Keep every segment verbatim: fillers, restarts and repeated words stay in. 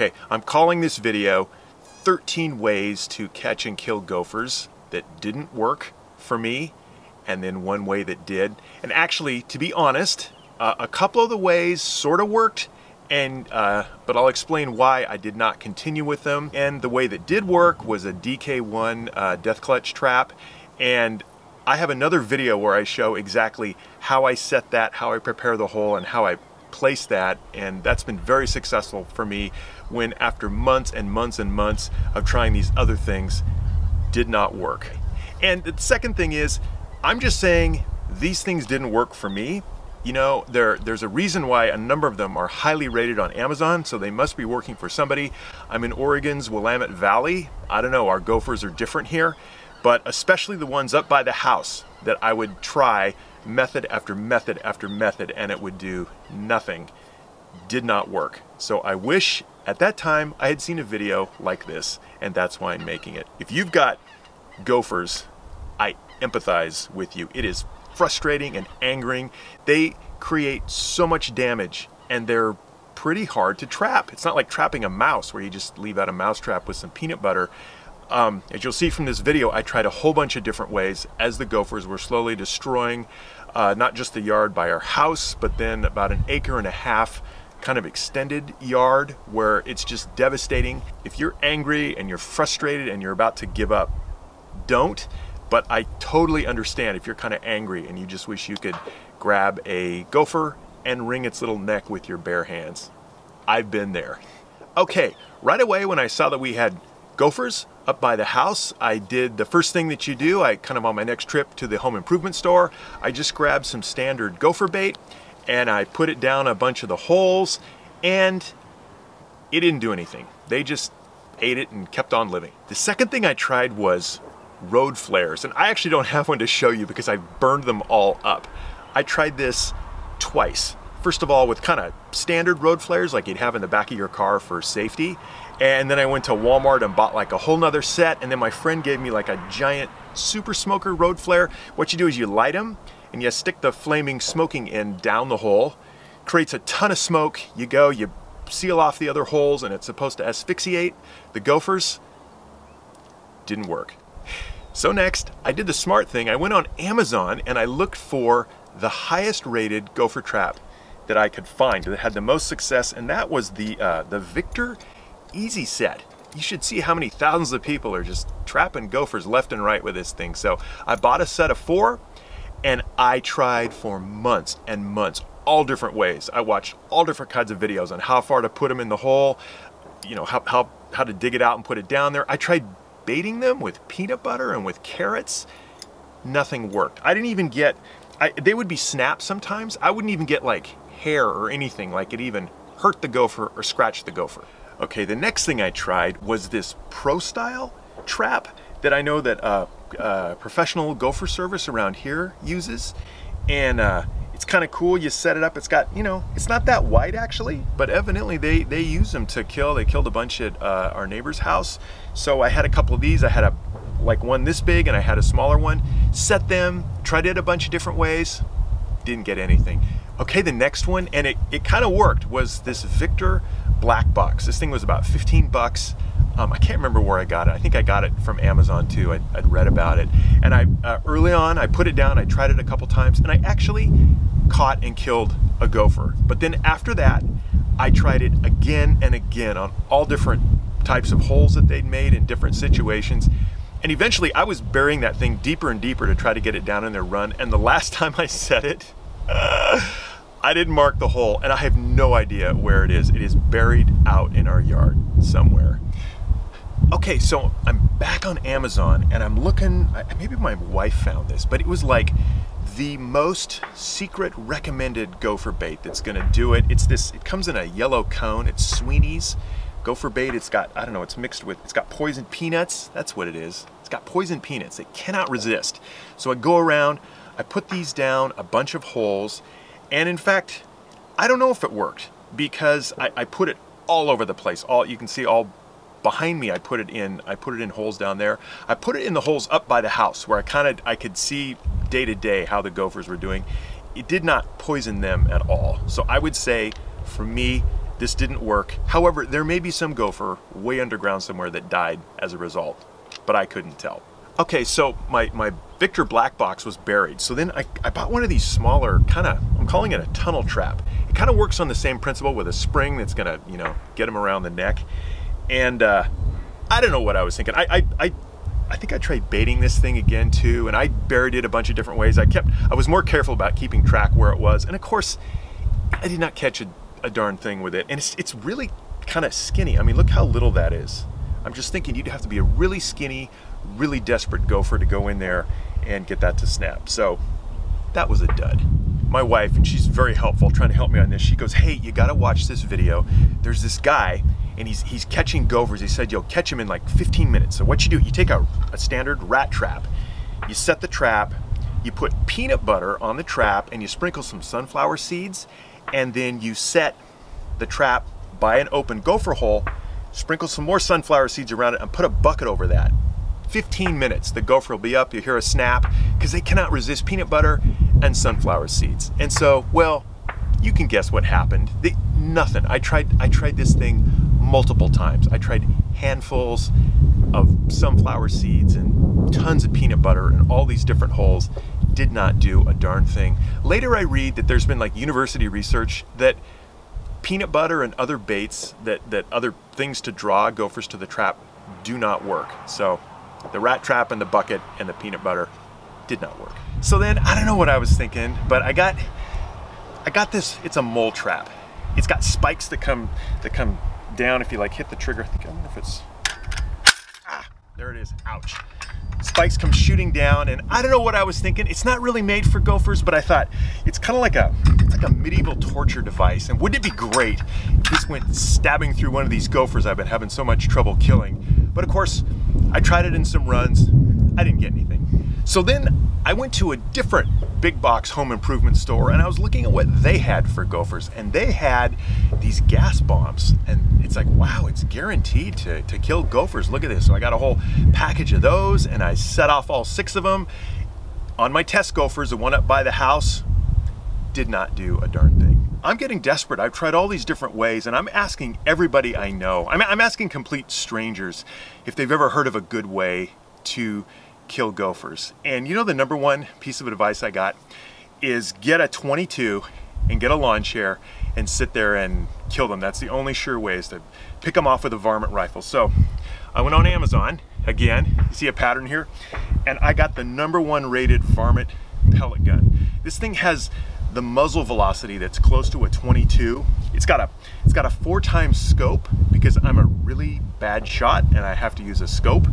Okay, I'm calling this video thirteen ways to catch and kill gophers that didn't work for me, and then one way that did. And actually, to be honest, uh, a couple of the ways sort of worked, and uh, but I'll explain why I did not continue with them. And the way that did work was a D K one uh, death clutch trap, and I have another video where I show exactly how I set that, how I prepare the hole, and how I place that, and that's been very successful for me when, after months and months and months of trying these other things, did not work. And the second thing is, I'm just saying these things didn't work for me. You know, there, there's a reason why a number of them are highly rated on Amazon, so they must be working for somebody. I'm in Oregon's Willamette Valley. I don't know, our gophers are different here, but especially the ones up by the house that I would try method after method after method, and it would do nothing. Did not work. So I wish at that time I had seen a video like this, and that's why I'm making it. If you've got gophers, I empathize with you. It is frustrating and angering. They create so much damage, and they're pretty hard to trap. It's not like trapping a mouse where you just leave out a mouse trap with some peanut butter. Um, as you'll see from this video, I tried a whole bunch of different ways as the gophers were slowly destroying uh, not just the yard by our house, but then about an acre and a half kind of extended yard where it's just devastating. If you're angry and you're frustrated and you're about to give up, don't. But I totally understand if you're kind of angry and you just wish you could grab a gopher and wring its little neck with your bare hands. I've been there. Okay, right away when I saw that we had gophers up by the house, I did the first thing that you do. I kind of, on my next trip to the home improvement store, I just grabbed some standard gopher bait and I put it down a bunch of the holes, and it didn't do anything. They just ate it and kept on living. The second thing I tried was road flares, and I actually don't have one to show you because I burned them all up. I tried this twice. First of all, with kind of standard road flares like you'd have in the back of your car for safety. And then I went to Walmart and bought like a whole nother set. And then my friend gave me like a giant super smoker road flare. What you do is you light them and you stick the flaming smoking end down the hole. Creates a ton of smoke. You go, you seal off the other holes, and it's supposed to asphyxiate the gophers. Didn't work. So next, I did the smart thing. I went on Amazon and I looked for the highest rated gopher trap that I could find that had the most success, and that was the uh, the Victor Easy Set. You should see how many thousands of people are just trapping gophers left and right with this thing. So I bought a set of four, and I tried for months and months, all different ways. I watched all different kinds of videos on how far to put them in the hole, you know, how how how to dig it out and put it down there. I tried baiting them with peanut butter and with carrots. Nothing worked. I didn't even get. I, they would be snapped sometimes. I wouldn't even get like hair or anything like it even hurt the gopher or scratch the gopher. Okay, the next thing I tried was this pro style trap that I know that uh, uh, professional gopher service around here uses, and uh, it's kind of cool. You set it up. It's got, you know, it's not that wide actually, but evidently they they use them to kill. They killed a bunch at uh, our neighbor's house. So I had a couple of these. I had a like one this big and I had a smaller one. Set them, tried it a bunch of different ways, didn't get anything. Okay, the next one, and it, it kind of worked, was this Victor Black Box. This thing was about fifteen bucks. Um, I can't remember where I got it. I think I got it from Amazon too. I, I'd read about it. And I uh, early on, I put it down, I tried it a couple times, and I actually caught and killed a gopher. But then after that, I tried it again and again on all different types of holes that they'd made in different situations. And eventually, I was burying that thing deeper and deeper to try to get it down in their run. And the last time I set it, uh, I didn't mark the hole, and I have no idea where it is. It is buried out in our yard somewhere. Okay, so I'm back on Amazon, and I'm looking, maybe my wife found this, but it was like the most secret recommended gopher bait that's gonna do it. It's this, it comes in a yellow cone, it's Sweeney's gopher bait. It's got, I don't know, it's mixed with, it's got poisoned peanuts, that's what it is. It's got poisoned peanuts, it cannot resist. So I go around, I put these down a bunch of holes, and in fact, I don't know if it worked because I, I put it all over the place. All you can see all behind me, I put it in. I put it in holes down there. I put it in the holes up by the house where I kind of I could see day to day how the gophers were doing. It did not poison them at all. So I would say for me, This didn't work. However, there may be some gopher way underground somewhere that died as a result, but I couldn't tell. Okay, so my, my Victor Black Box was buried. So then I, I bought one of these smaller, kind of, I'm calling it a tunnel trap. It kind of works on the same principle with a spring that's gonna, you know, get them around the neck. And uh, I don't know what I was thinking. I, I, I, I think I tried baiting this thing again too, and I buried it a bunch of different ways. I kept, I was more careful about keeping track where it was. And of course, I did not catch a, a darn thing with it. And it's, it's really kind of skinny. I mean, look how little that is. I'm just thinking you'd have to be a really skinny, really desperate gopher to go in there and get that to snap. So that was a dud. My wife, and she's very helpful, trying to help me on this, she goes, hey, you gotta watch this video. There's this guy, and he's he's catching gophers. He said you'll catch him in like fifteen minutes. So what you do, you take a, a standard rat trap, you set the trap, you put peanut butter on the trap, and you sprinkle some sunflower seeds, and then you set the trap by an open gopher hole, sprinkle some more sunflower seeds around it, and put a bucket over that. fifteen minutes, the gopher will be up, you hear a snap, because they cannot resist peanut butter and sunflower seeds. And so, well, you can guess what happened. They, nothing. I tried, I tried this thing multiple times. I tried handfuls of sunflower seeds and tons of peanut butter in all these different holes. Did not do a darn thing. Later I read that there's been like university research that peanut butter and other baits, that, that other things to draw gophers to the trap, do not work. So the rat trap and the bucket and the peanut butter did not work. So then, I don't know what I was thinking, but I got I got this, it's a mole trap. It's got spikes that come that come down if you like hit the trigger. I think, I don't know if it's, ah, there it is, ouch. Spikes come shooting down, and I don't know what I was thinking. It's not really made for gophers, but I thought it's kind of like a, it's like a medieval torture device, and wouldn't it be great if this went stabbing through one of these gophers I've been having so much trouble killing? But of course, I tried it in some runs, I didn't get anything. So then I went to a different big box home improvement store, and I was looking at what they had for gophers, and they had these gas bombs, and it's like, wow, it's guaranteed to, to kill gophers, look at this. So I got a whole package of those, and I set off all six of them on my test gophers. The one up by the house did not do a darn thing. I'm getting desperate. I've tried all these different ways, and I'm asking everybody I know. I'm, I'm asking complete strangers if they've ever heard of a good way to kill gophers. And you know, the number one piece of advice I got is get a twenty-two and get a lawn chair and sit there and kill them. That's the only sure way, is to pick them off with a varmint rifle. So I went on Amazon again, you see a pattern here, and I got the number one rated varmint pellet gun. This thing has the muzzle velocity that's close to a twenty-two. It's got a it's got a four times scope, because I'm a really bad shot and I have to use a scope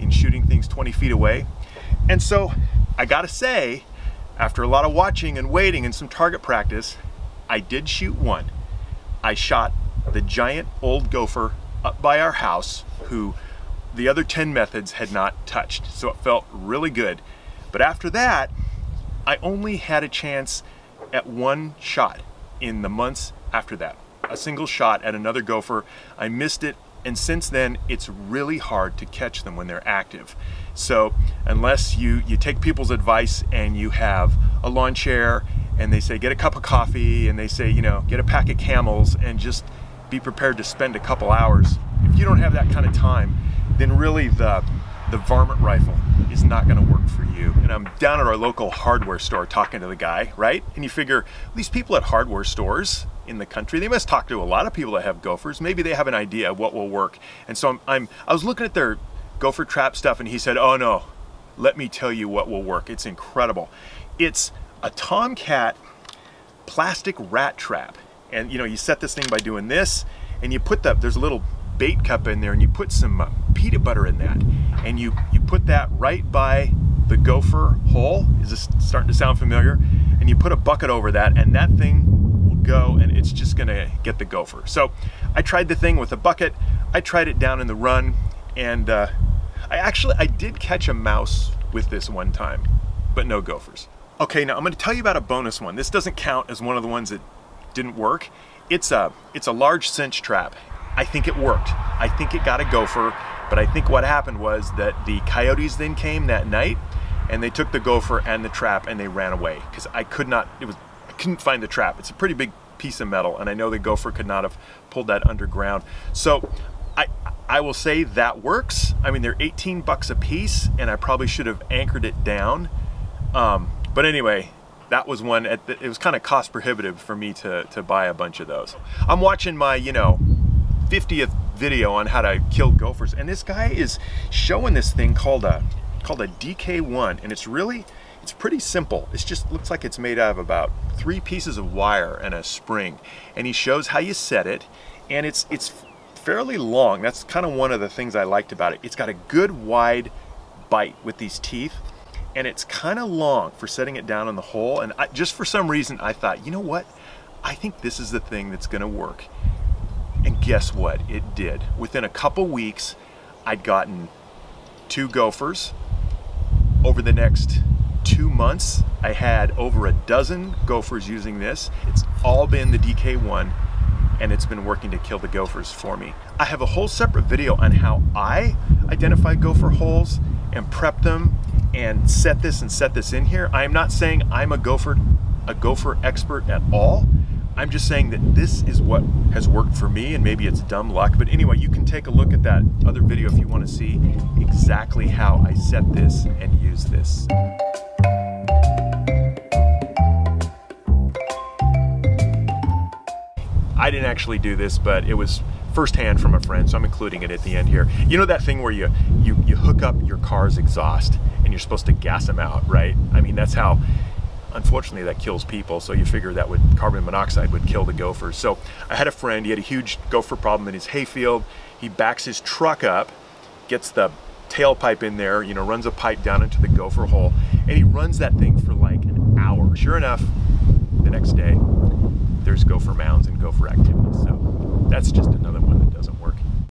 in shooting things twenty feet away. And so I gotta say, after a lot of watching and waiting and some target practice, I did shoot one. I shot the giant old gopher up by our house, who the other ten methods had not touched. So it felt really good. But after that, I only had a chance at one shot in the months after that. A single shot at another gopher. I missed it, and since then it's really hard to catch them when they're active. So unless you, you take people's advice and you have a lawn chair, and they say get a cup of coffee, and they say, you know, get a pack of Camels, and just be prepared to spend a couple hours. If you don't have that kind of time, then really the the varmint rifle is not gonna work for you. And I'm down at our local hardware store talking to the guy, right? And you figure these people at hardware stores in the country, they must talk to a lot of people that have gophers. Maybe they have an idea of what will work. And so I'm, I'm I was looking at their gopher trap stuff, and he said, oh no, let me tell you what will work. It's incredible. It's a Tomcat plastic rat trap. And you know, you set this thing by doing this, and you put the, there's a little bait cup in there, and you put some uh, peanut butter in that, and you you put that right by the gopher hole. Is this starting to sound familiar? And you put a bucket over that, and that thing will go, and it's just gonna get the gopher. So I tried the thing with a bucket, I tried it down in the run, and uh, I actually I did catch a mouse with this one time, but no gophers. Okay, now I'm gonna tell you about a bonus one. This doesn't count as one of the ones that didn't work. It's a it's a large cinch trap. I think it worked. I think it got a gopher, but I think what happened was that the coyotes then came that night, and they took the gopher and the trap, and they ran away, because I could not, it was, I couldn't find the trap. It's a pretty big piece of metal, and I know the gopher could not have pulled that underground. So I I will say that works. I mean, they're eighteen bucks a piece, and I probably should have anchored it down. Um, but anyway, that was one, at the, it was kind of cost prohibitive for me to, to buy a bunch of those. I'm watching my, you know, fiftieth video on how to kill gophers, and this guy is showing this thing called a, called a D K one, and it's really, it's pretty simple. It's just, looks like it's made out of about three pieces of wire and a spring. And he shows how you set it, and it's, it's fairly long. That's kind of one of the things I liked about it. It's got a good wide bite with these teeth, and it's kind of long for setting it down in the hole. And I, just for some reason, I thought, you know what? I think this is the thing that's gonna work. And guess what? It did. Within a couple weeks, I'd gotten two gophers. Over the next two months, I had over a dozen gophers using this. It's all been the D K one, and it's been working to kill the gophers for me. I have a whole separate video on how I identify gopher holes and prep them and set this and set this in here. I am not saying I'm a gopher, a gopher expert at all. I'm just saying that this is what has worked for me, and maybe it's dumb luck, but anyway, you can take a look at that other video if you want to see exactly how I set this and use this. I didn't actually do this, but it was firsthand from a friend, so I'm including it at the end here. You know that thing where you, you, you hook up your car's exhaust and you're supposed to gas them out, right? I mean, that's how, unfortunately, that kills people, so you figure that would, carbon monoxide would kill the gophers. So I had a friend, he had a huge gopher problem in his hayfield. He backs his truck up, gets the tailpipe in there, you know, runs a pipe down into the gopher hole, and he runs that thing for like an hour. Sure enough, the next day, there's gopher mounds and gopher activity, so that's just another one.